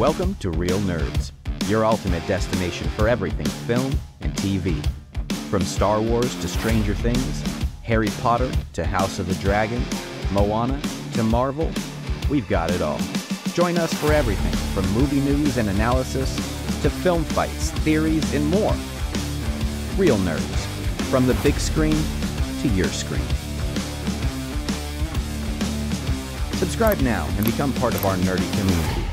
Welcome to Reel Nerds, your ultimate destination for everything film and TV. From Star Wars to Stranger Things, Harry Potter to House of the Dragon, Moana to Marvel, we've got it all. Join us for everything from movie news and analysis to film fights, theories, and more. Reel Nerds, from the big screen to your screen. Subscribe now and become part of our nerdy community.